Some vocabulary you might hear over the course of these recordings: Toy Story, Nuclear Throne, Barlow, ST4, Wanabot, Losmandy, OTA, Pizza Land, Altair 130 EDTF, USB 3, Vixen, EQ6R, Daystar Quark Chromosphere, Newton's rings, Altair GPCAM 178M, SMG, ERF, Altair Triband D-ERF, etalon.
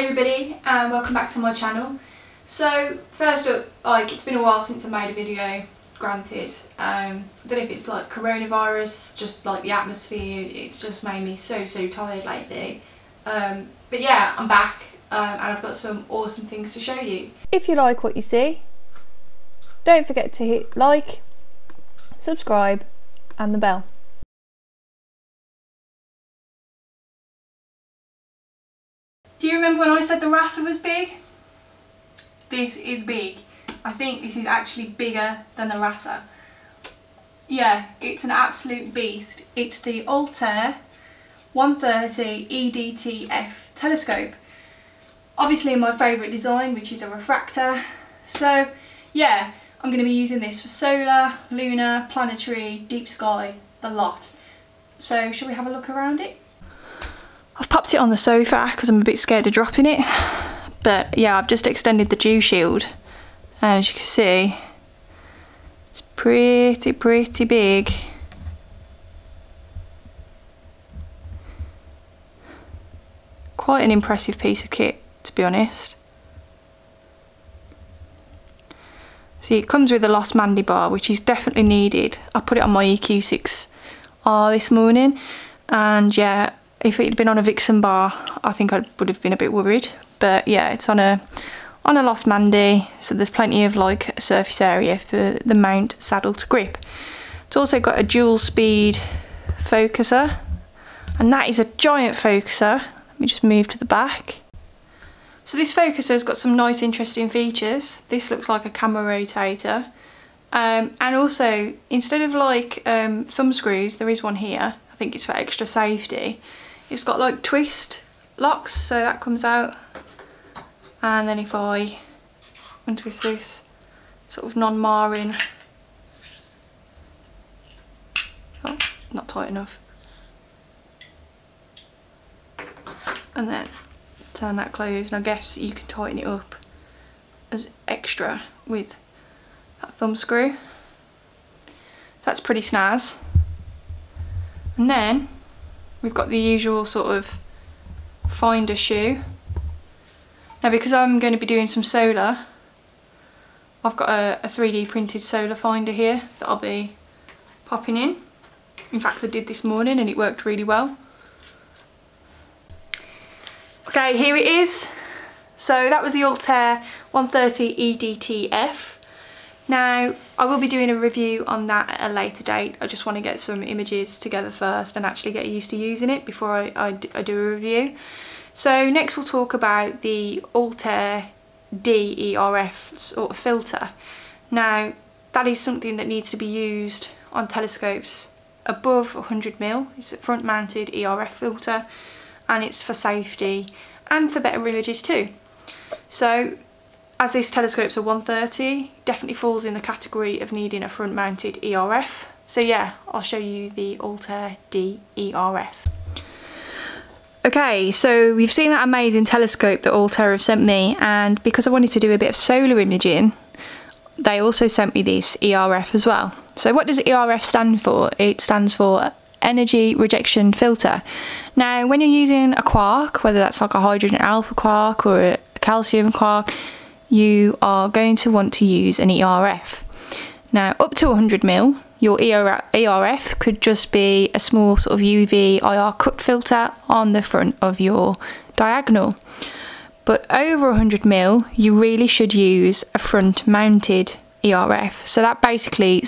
Hey everybody, and welcome back to my channel. So first up, it's been a while since I made a video, granted. I don't know if it's like coronavirus, just like the atmosphere, it's just made me so tired lately. But yeah, I'm back and I've got some awesome things to show you. If you like what you see, don't forget to hit like, subscribe and the bell. Do you remember when I said the Rasa was big? This is big. I think this is actually bigger than the Rasa. Yeah, it's an absolute beast. It's the Altair 130 EDTF telescope. Obviously my favourite design, which is a refractor. So yeah, I'm going to be using this for solar, lunar, planetary, deep sky, the lot. So shall we have a look around it? I've popped it on the sofa because I'm a bit scared of dropping it, but yeah, I've just extended the dew shield and as you can see it's pretty big. Quite an impressive piece of kit, to be honest. See, it comes with a Losmandy bar, which is definitely needed. I put it on my EQ6R this morning and yeah, if it had been on a Vixen bar, I think I would have been a bit worried. But yeah, it's on a Losmandy, so there's plenty of like surface area for the mount, saddle to grip. It's also got a dual speed focuser, and that is a giant focuser. Let me just move to the back. So this focuser's got some nice interesting features. This looks like a camera rotator. And also, instead of like thumb screws, there is one here. I think it's for extra safety. It's got like twist locks, so that comes out, and then if I untwist this, sort of non-marring, oh, not tight enough, and then turn that closed, and I guess you can tighten it up as extra with that thumb screw. That's pretty snaz. And then we've got the usual sort of finder shoe. Now because I'm going to be doing some solar, I've got a 3D printed solar finder here that I'll be popping in. In fact, I did this morning and it worked really well. Okay, here it is. So that was the Altair 130 EDTF. Now, I will be doing a review on that at a later date. I just want to get some images together first and actually get used to using it before I do a review. So next we'll talk about the Altair D-ERF sort of filter. Now, that is something that needs to be used on telescopes above 100mm. It's a front mounted ERF filter and it's for safety and for better images too. So, as this telescope's a 130, definitely falls in the category of needing a front-mounted ERF. So yeah, I'll show you the Altair D-ERF. Okay, so you've seen that amazing telescope that Altair have sent me, and because I wanted to do a bit of solar imaging, they also sent me this ERF as well. So what does ERF stand for? It stands for energy rejection filter. Now, when you're using a quark, whether that's like a hydrogen alpha quark or a calcium quark, you are going to want to use an ERF. Now, up to 100mm, your ERF could just be a small sort of UV IR cut filter on the front of your diagonal. But over 100mm, you really should use a front-mounted ERF. So that basically,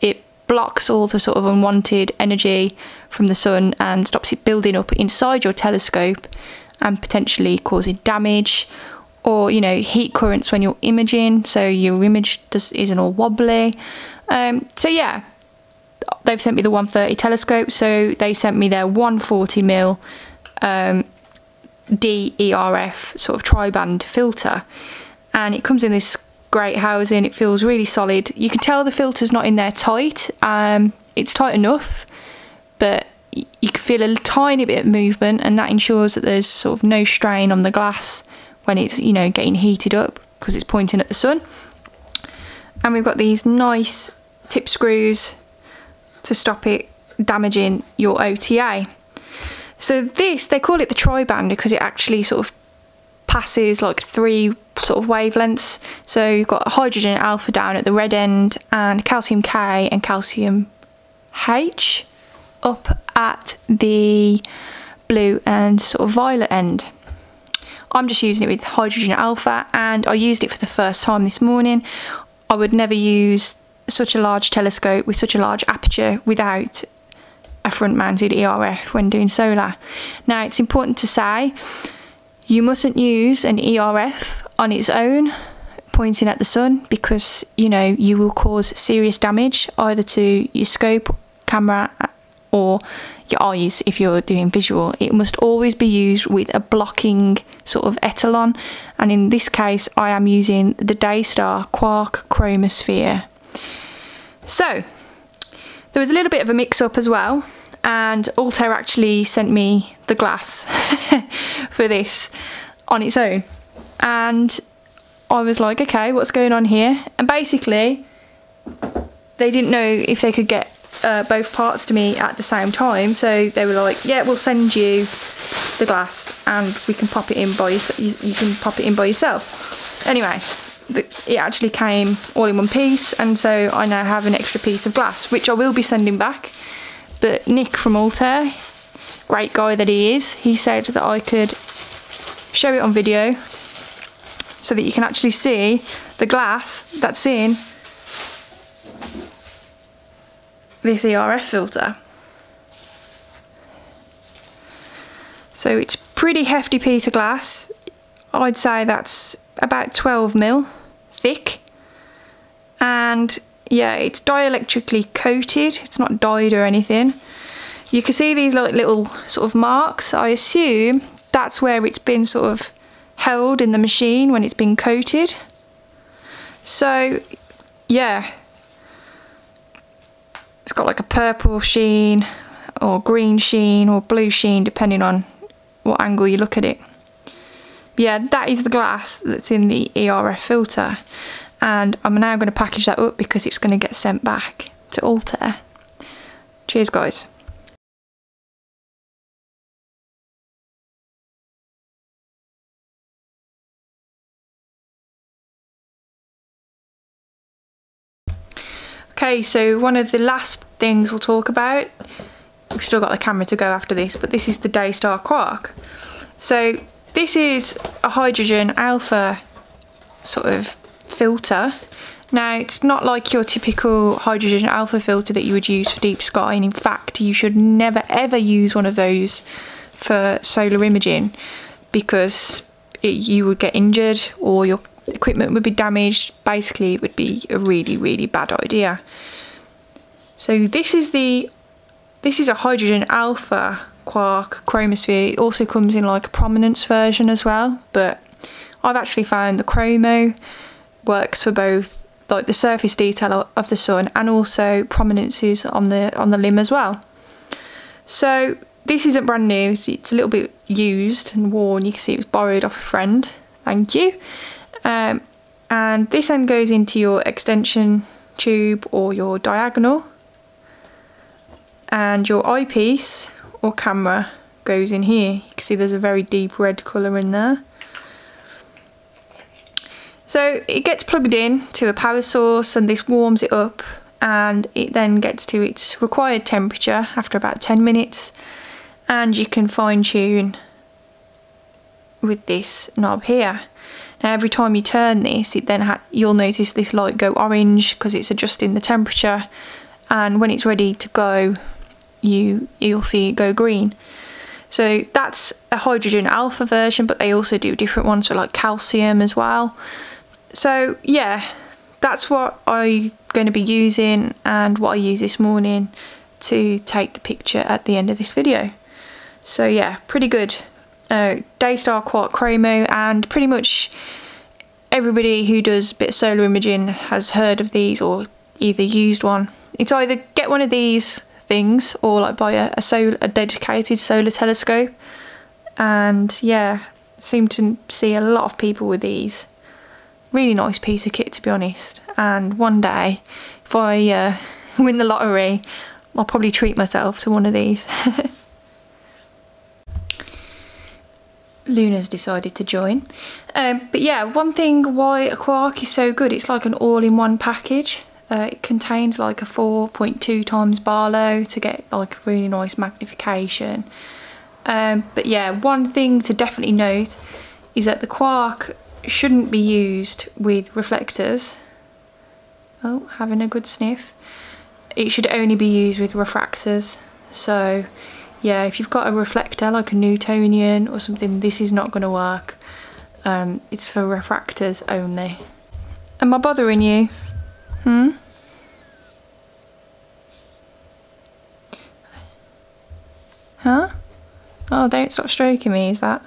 it blocks all the sort of unwanted energy from the sun and stops it building up inside your telescope and potentially causing damage, or you know, heat currents when you're imaging, so your image isn't all wobbly. So yeah, they've sent me the 130 telescope, so they sent me their 140mm DERF sort of triband filter, and it comes in this great housing. It feels really solid. You can tell the filter's not in there tight. It's tight enough, but you can feel a tiny bit of movement, and that ensures that there's sort of no strain on the glass when it's, you know, getting heated up because it's pointing at the sun. And we've got these nice tip screws to stop it damaging your OTA. So this, they call it the triband because it actually sort of passes like three sort of wavelengths. So you've got hydrogen alpha down at the red end and calcium K and calcium H up at the blue and sort of violet end. I'm just using it with hydrogen alpha, and I used it for the first time this morning. I would never use such a large telescope with such a large aperture without a front mounted ERF when doing solar. Now, it's important to say you mustn't use an ERF on its own pointing at the sun, because you know you will cause serious damage either to your scope, camera or your eyes if you're doing visual. It must always be used with a blocking sort of etalon, and in this case I am using the Daystar Quark Chromosphere. So there was a little bit of a mix-up as well, and Altair actually sent me the glass for this on its own, and I was like, okay, what's going on here? And basically they didn't know if they could get both parts to me at the same time, so they were like, yeah, we'll send you the glass and we can pop it in by you can pop it in by yourself. Anyway, it actually came all in one piece, and so I now have an extra piece of glass which I will be sending back. But Nick from Altair, great guy that he is, he said that I could show it on video so that you can actually see the glass that's in this ERF filter. So it's pretty hefty piece of glass. I'd say that's about 12mm thick, and yeah, it's dielectrically coated, it's not dyed or anything. You can see these like little sort of marks. I assume that's where it's been sort of held in the machine when it's been coated. So yeah, it's got like a purple sheen or green sheen or blue sheen depending on what angle you look at it. Yeah, that is the glass that's in the ERF filter, and I'm now going to package that up because it's going to get sent back to Altair. Cheers guys. Okay, so one of the last things we'll talk about, we've still got the camera to go after this, but this is the Daystar Quark. So this is a hydrogen alpha sort of filter. Now, it's not like your typical hydrogen alpha filter that you would use for deep sky, and in fact you should never ever use one of those for solar imaging, because you would get injured or your equipment would be damaged. Basically it would be a really bad idea. So this is a hydrogen alpha quark chromosphere. It also comes in like a prominence version as well, but I've actually found the chromo works for both like the surface detail of the sun and also prominences on the limb as well. So this isn't brand new, it's a little bit used and worn. You can see it was borrowed off a friend, thank you. And this end goes into your extension tube or your diagonal, and your eyepiece or camera goes in here. You can see there's a very deep red colour in there. So it gets plugged in to a power source, and this warms it up, and it then gets to its required temperature after about 10 minutes, and you can fine tune with this knob here. Now every time you turn this, it then you'll notice this light go orange because it's adjusting the temperature, and when it's ready to go you'll see it go green. So that's a hydrogen alpha version, but they also do different ones for like calcium as well. So yeah, that's what I'm going to be using and what I used this morning to take the picture at the end of this video. So yeah, pretty good. Daystar Quark Chromo, and pretty much everybody who does a bit of solar imaging has heard of these or either used one. It's either get one of these things or like buy a dedicated solar telescope, and yeah, seem to see a lot of people with these. Really nice piece of kit to be honest, and one day if I win the lottery I'll probably treat myself to one of these. Luna's decided to join. But yeah, one thing why Quark is so good, it's like an all-in-one package. It contains like a 4.2 times Barlow to get like a really nice magnification. But yeah, one thing to definitely note is that the Quark shouldn't be used with reflectors. Oh, having a good sniff. It should only be used with refractors. So yeah, if you've got a reflector like a Newtonian or something, this is not going to work. It's for refractors only. Am I bothering you? Huh? Oh, don't stop stroking me, is that?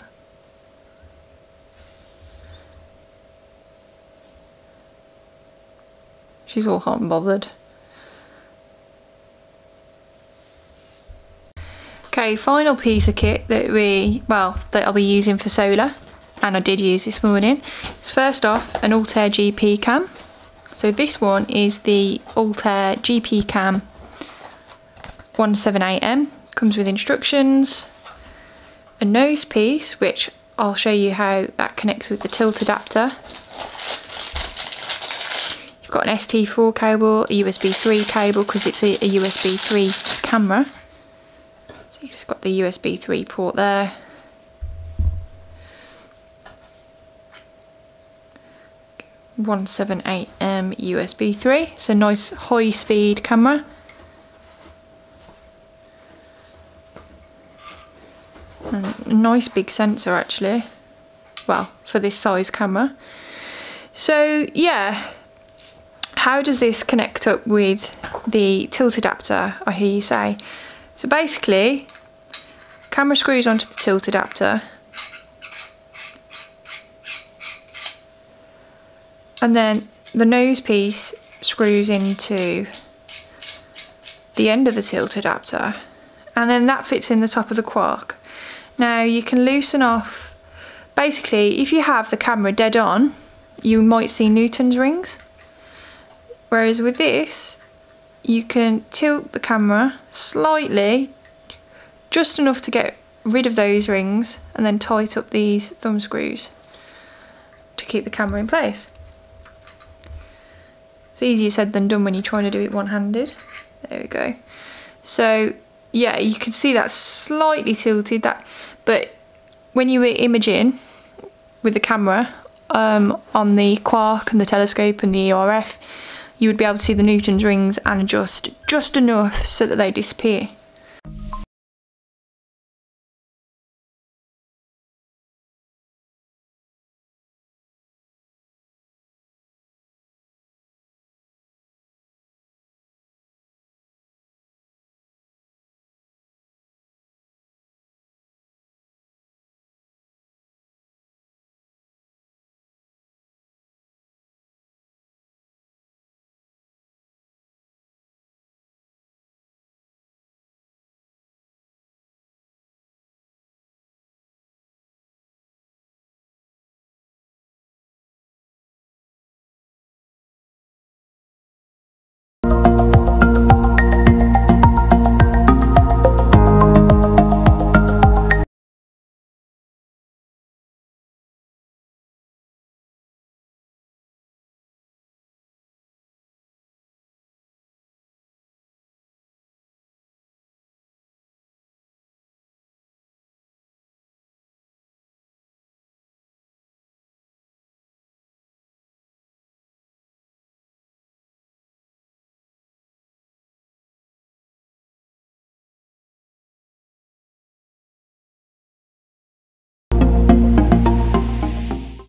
She's all hot and bothered. Okay, final piece of kit that I'll be using for solar, and I did use this morning. It's first off an Altair GP cam. So this one is the Altair GP cam 178M. Comes with instructions, a nose piece, which I'll show you how that connects with the tilt adapter. You've got an ST4 cable, a USB 3 cable, because it's a USB 3 camera. So it's got the USB 3 port there. Okay, 178M USB 3, so nice high speed camera. And a nice big sensor actually, well, for this size camera. So yeah, how does this connect up with the tilt adapter, I hear you say? So basically, camera screws onto the tilt adapter, and then the nose piece screws into the end of the tilt adapter, and then that fits in the top of the Quark. Now you can loosen off, basically if you have the camera dead on, you might see Newton's rings. Whereas with this, you can tilt the camera slightly, just enough to get rid of those rings, and then tight up these thumb screws to keep the camera in place. It's easier said than done when you're trying to do it one-handed. There we go. So yeah, you can see that's slightly tilted, that, but when you were imaging with the camera on the Quark and the telescope and the ERF, you would be able to see the Newton's rings and adjust just enough so that they disappear.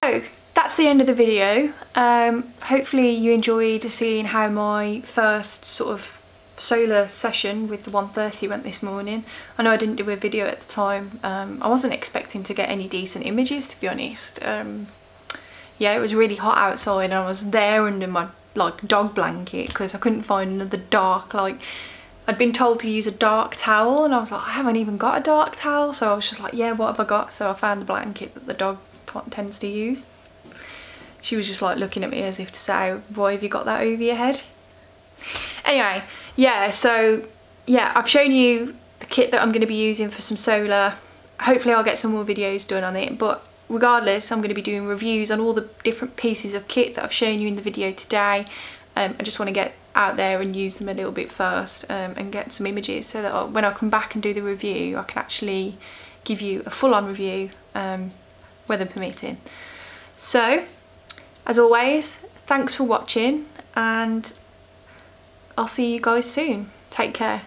So that's the end of the video. Hopefully you enjoyed seeing how my first sort of solar session with the 130 went this morning. I know I didn't do a video at the time. I wasn't expecting to get any decent images, to be honest. Yeah, it was really hot outside and I was there under my like dog blanket because I couldn't find another dark, like I'd been told to use a dark towel and I was like, I haven't even got a dark towel, so I was just like, yeah, what have I got? So I found the blanket that the dog tends to use. She was just like looking at me as if to say, why have you got that over your head? Anyway, yeah, so yeah, I've shown you the kit that I'm going to be using for some solar hopefully I'll get some more videos done on it, but regardless, I'm going to be doing reviews on all the different pieces of kit that I've shown you in the video today. I just want to get out there and use them a little bit first, and get some images so that when I come back and do the review, I can actually give you a full-on review, weather permitting. So, as always, thanks for watching, and I'll see you guys soon. Take care.